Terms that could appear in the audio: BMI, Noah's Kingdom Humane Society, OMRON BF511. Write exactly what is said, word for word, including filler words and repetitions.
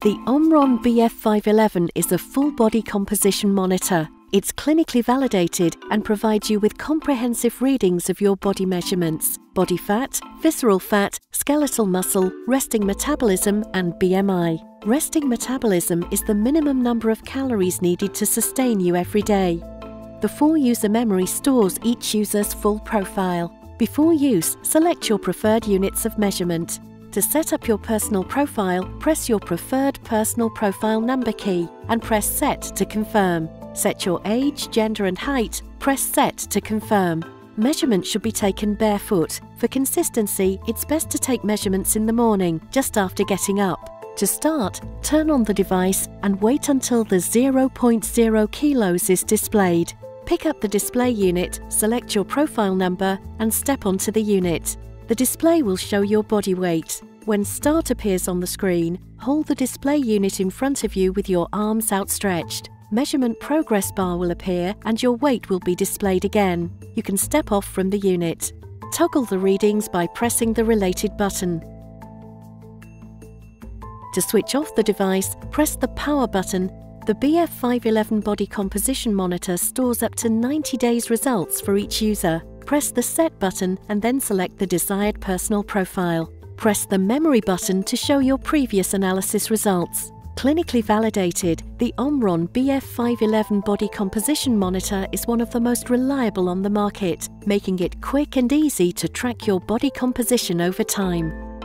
The OMRON B F five eleven is a full-body composition monitor. It's clinically validated and provides you with comprehensive readings of your body measurements: body fat, visceral fat, skeletal muscle, resting metabolism and B M I. Resting metabolism is the minimum number of calories needed to sustain you every day. The full user memory stores each user's full profile. Before use, select your preferred units of measurement. To set up your personal profile, press your preferred personal profile number key and press Set to confirm. Set your age, gender and height, press Set to confirm. Measurements should be taken barefoot. For consistency, it's best to take measurements in the morning, just after getting up. To start, turn on the device and wait until the zero point zero kilos is displayed. Pick up the display unit, select your profile number and step onto the unit. The display will show your body weight. When Start appears on the screen, hold the display unit in front of you with your arms outstretched. Measurement progress bar will appear and your weight will be displayed again. You can step off from the unit. Toggle the readings by pressing the related button. To switch off the device, press the power button. The B F five eleven body composition monitor stores up to ninety days results for each user. Press the Set button and then select the desired personal profile. Press the Memory button to show your previous analysis results. Clinically validated, the OMRON B F five eleven body composition monitor is one of the most reliable on the market, making it quick and easy to track your body composition over time.